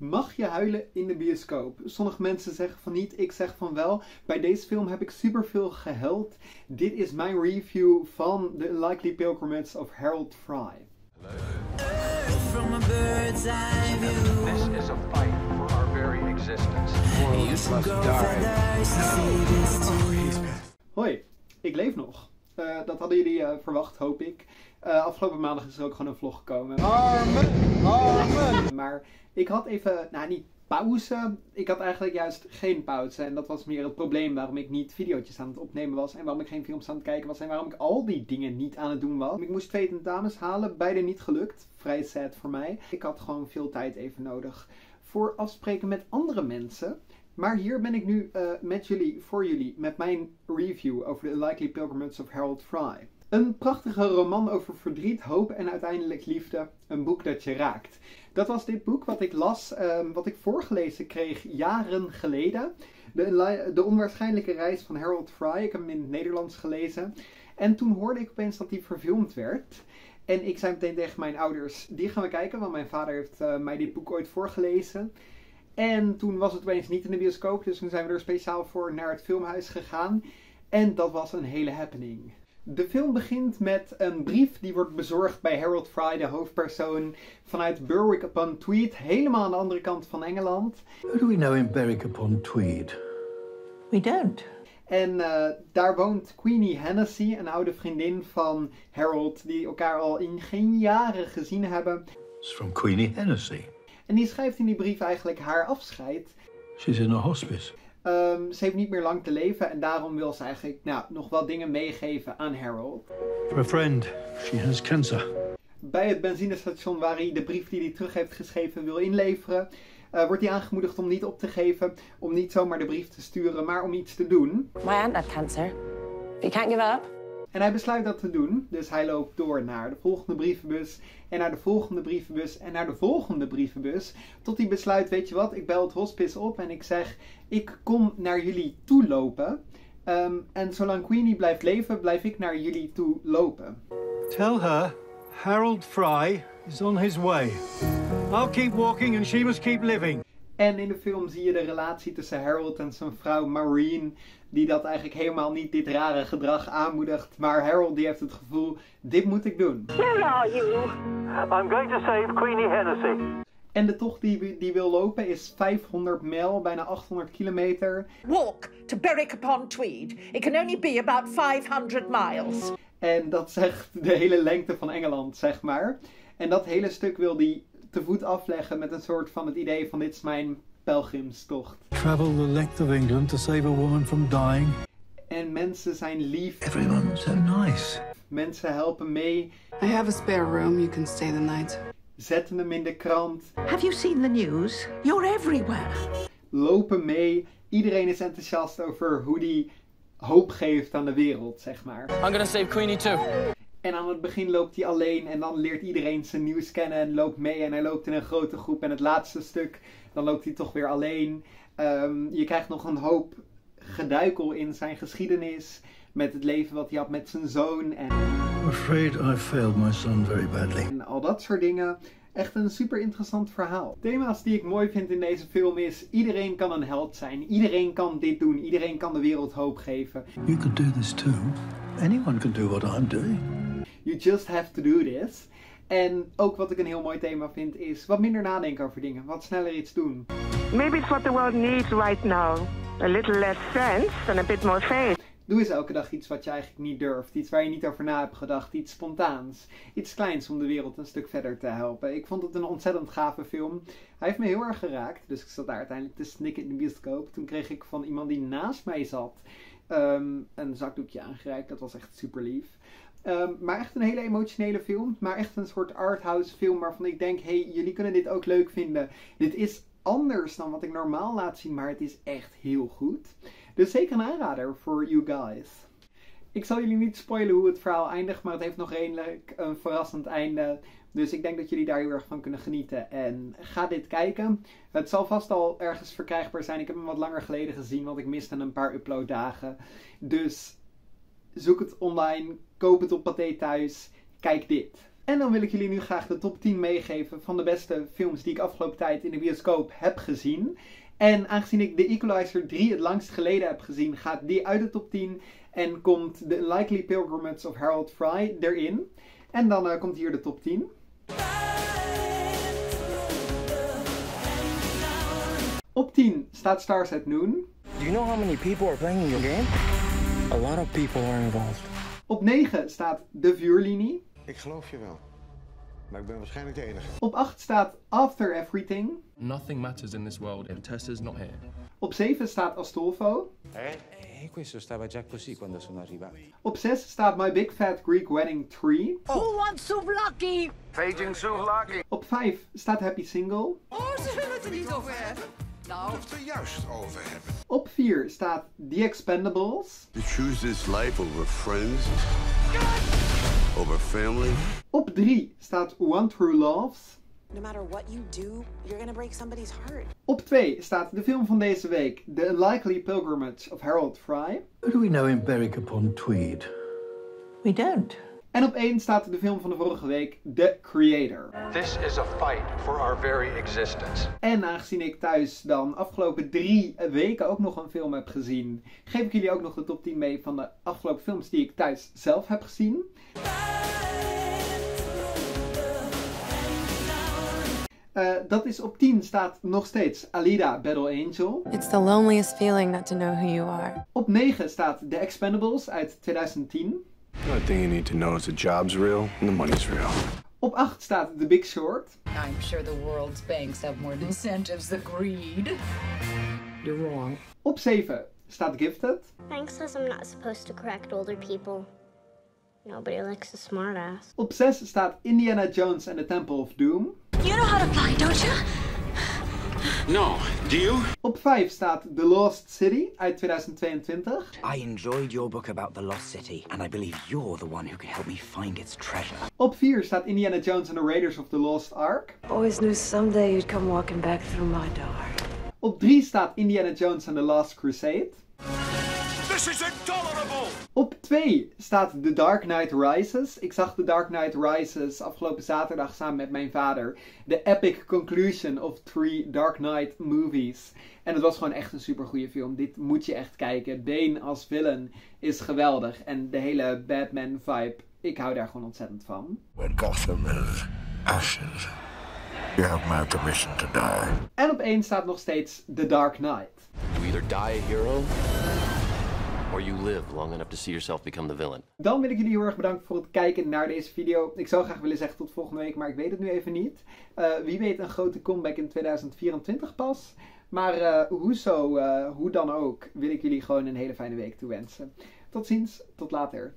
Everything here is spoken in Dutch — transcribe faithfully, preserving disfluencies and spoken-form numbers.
Mag je huilen in de bioscoop? Sommige mensen zeggen van niet, ik zeg van wel. Bij deze film heb ik superveel gehuild. Dit is mijn review van The Unlikely Pilgrimage of Harold Fry. Hello. Earth from a bird's eye view. This is a fight for our very existence. You must die. No. Hoi, ik leef nog. Uh, dat hadden jullie uh, verwacht, hoop ik. Uh, afgelopen maandag is er ook gewoon een vlog gekomen. Armen! Armen! Maar ik had even, nou niet pauze, ik had eigenlijk juist geen pauze. En dat was meer het probleem waarom ik niet video's aan het opnemen was. En waarom ik geen films aan het kijken was. En waarom ik al die dingen niet aan het doen was. Ik moest twee tentamens halen, beide niet gelukt. Vrij sad voor mij. Ik had gewoon veel tijd even nodig voor afspreken met andere mensen. Maar hier ben ik nu uh, met jullie, voor jullie, met mijn review over The Unlikely Pilgrimage of Harold Fry. Een prachtige roman over verdriet, hoop en uiteindelijk liefde. Een boek dat je raakt. Dat was dit boek wat ik las, uh, wat ik voorgelezen kreeg jaren geleden. De, de onwaarschijnlijke reis van Harold Fry. Ik heb hem in het Nederlands gelezen. En toen hoorde ik opeens dat hij verfilmd werd. En ik zei meteen tegen mijn ouders, die gaan we kijken, want mijn vader heeft uh, mij dit boek ooit voorgelezen. En toen was het opeens niet in de bioscoop, dus toen zijn we er speciaal voor naar het filmhuis gegaan. En dat was een hele happening. De film begint met een brief die wordt bezorgd bij Harold Fry, de hoofdpersoon, vanuit Berwick-upon-Tweed, helemaal aan de andere kant van Engeland. Who do we know in Berwick-upon-Tweed? We don't. En uh, daar woont Queenie Hennessy, een oude vriendin van Harold, die elkaar al in geen jaren gezien hebben. It's from Queenie Hennessy. En die schrijft in die brief eigenlijk haar afscheid. She's in a hospice. Um, ze heeft niet meer lang te leven en daarom wil ze eigenlijk nou, nog wat dingen meegeven aan Harold. From a friend, she has cancer. Bij het benzinestation waar hij de brief die hij terug heeft geschreven wil inleveren, uh, wordt hij aangemoedigd om niet op te geven, om niet zomaar de brief te sturen, maar om iets te doen. My aunt had cancer. You can't give up. En hij besluit dat te doen, dus hij loopt door naar de volgende brievenbus en naar de volgende brievenbus en naar de volgende brievenbus. Tot hij besluit, weet je wat, ik bel het hospice op en ik zeg, ik kom naar jullie toe lopen. Um, en zolang Queenie blijft leven, blijf ik naar jullie toe lopen. Tell her Harold Fry is on his way. I'll keep walking and she must keep living. En in de film zie je de relatie tussen Harold en zijn vrouw Maureen, die dat eigenlijk helemaal niet dit rare gedrag aanmoedigt. Maar Harold die heeft het gevoel, dit moet ik doen. Where are you? I'm going to save Queenie Hennessy. En de tocht die, die wil lopen is vijfhonderd mijl, bijna achthonderd kilometer. Walk to Berwick-upon-Tweed. It can only be about vijfhonderd miles. En dat zegt de hele lengte van Engeland, zeg maar. En dat hele stuk wil die te voet afleggen met een soort van het idee van dit is mijn pelgrimstocht. Travel the length of England to save a woman from dying. En mensen zijn lief. Everyone so nice. Mensen helpen mee. I have a spare room, you can stay the night. Zetten hem in de krant. Have you seen the news? You're everywhere. Lopen mee. Iedereen is enthousiast over hoe die hoop geeft aan de wereld, zeg maar. I'm gonna save Queenie too. En aan het begin loopt hij alleen en dan leert iedereen zijn nieuws kennen en loopt mee. En hij loopt in een grote groep en het laatste stuk, dan loopt hij toch weer alleen. Um, je krijgt nog een hoop geduikel in zijn geschiedenis met het leven wat hij had met zijn zoon. En I'm afraid I failed my son very badly. En al dat soort dingen. Echt een super interessant verhaal. Thema's die ik mooi vind in deze film is, iedereen kan een held zijn. Iedereen kan dit doen. Iedereen kan de wereld hoop geven. You could do this too. Anyone can do what I'm doing. You just have to do this. En ook wat ik een heel mooi thema vind is wat minder nadenken over dingen. Wat sneller iets doen. Maybe it's what the world needs right now. A little less sense and a bit more faith. Doe eens elke dag iets wat je eigenlijk niet durft. Iets waar je niet over na hebt gedacht. Iets spontaans. Iets kleins om de wereld een stuk verder te helpen. Ik vond het een ontzettend gave film. Hij heeft me heel erg geraakt. Dus ik zat daar uiteindelijk te snikken in de bioscoop. Toen kreeg ik van iemand die naast mij zat um, een zakdoekje aangereikt. Dat was echt super lief. Um, maar echt een hele emotionele film. Maar echt een soort arthouse film waarvan ik denk, hé, hey, jullie kunnen dit ook leuk vinden. Dit is anders dan wat ik normaal laat zien, maar het is echt heel goed. Dus zeker een aanrader voor you guys. Ik zal jullie niet spoilen hoe het verhaal eindigt, maar het heeft nog redelijk een verrassend einde. Dus ik denk dat jullie daar heel erg van kunnen genieten. En ga dit kijken. Het zal vast al ergens verkrijgbaar zijn. Ik heb hem wat langer geleden gezien, want ik miste een paar uploaddagen. Dus zoek het online, koop het op Pathé thuis, kijk dit. En dan wil ik jullie nu graag de top tien meegeven van de beste films die ik afgelopen tijd in de bioscoop heb gezien. En aangezien ik The Equalizer drie het langst geleden heb gezien, gaat die uit de top tien en komt The Unlikely Pilgrimage of Harold Fry erin. En dan uh, komt hier de top tien. Op tien staat Stars at Noon. Do you know how many people are playing in your game? A lot of people are involved. Op negen staat De Vuurlinie. Ik geloof je wel, maar ik ben waarschijnlijk de enige. Op acht staat After Everything. Nothing matters in this world if Tessa's not here. Op zeven staat Astolfo. Eh, questo stava già così quando sono arrivato. Op zes staat My Big Fat Greek Wedding drie. Who wants souvlaki? Paging souvlaki. Op vijf staat Happy Single. Oh, ze willen het er niet over hebben. Nou, dat we het er juist over hebben. Op vier staat The Expendables. You choose this life over friends. Over family. Op drie staat One True Loves. No matter what you do, you're gonna break somebody's heart. Op twee staat de film van deze week, The Unlikely Pilgrimage of Harold Fry. Who do we know in Berwick-upon-Tweed? We don't. En op één staat de film van de vorige week, The Creator. This is a fight for our very existence. En aangezien ik thuis dan afgelopen drie weken ook nog een film heb gezien, geef ik jullie ook nog de top tien mee van de afgelopen films die ik thuis zelf heb gezien. Uh, dat is op tien staat nog steeds Alida Battle Angel. It's the loneliest feeling not to know who you are. Op negen staat The Expendables uit twintig tien. The only thing you need to know is the job's real and the money's real. Op acht staat The Big Short. I'm sure the world's banks have more incentives than greed. You're wrong. Op zeven staat Gifted. Banks says I'm not supposed to correct older people. Nobody likes a smart ass. Op zes staat Indiana Jones and the Temple of Doom. You know how to fly, don't you? No, do you? Op vijf staat The Lost City uit twintig tweeëntwintig. I enjoyed your book about the Lost City and I believe you're the one who can help me find its treasure. Op vier staat Indiana Jones and the Raiders of the Lost Ark. Always knew someday you'd come walking back through my door. Op drie staat Indiana Jones and the Last Crusade. This is intolerable! Op twee staat The Dark Knight Rises. Ik zag The Dark Knight Rises afgelopen zaterdag samen met mijn vader. De epic conclusion of three Dark Knight movies. En het was gewoon echt een supergoeie film. Dit moet je echt kijken. Bane als villain is geweldig. En de hele Batman vibe, ik hou daar gewoon ontzettend van. When Gotham is ashes, you have my permission to die. En op één staat nog steeds The Dark Knight. You either die a hero, or you live long enough to see yourself become the villain. Dan wil ik jullie heel erg bedanken voor het kijken naar deze video. Ik zou graag willen zeggen tot volgende week, maar ik weet het nu even niet. Uh, wie weet een grote comeback in twintig vierentwintig pas. Maar uh, hoezo, uh, hoe dan ook, wil ik jullie gewoon een hele fijne week toewensen. Tot ziens, tot later.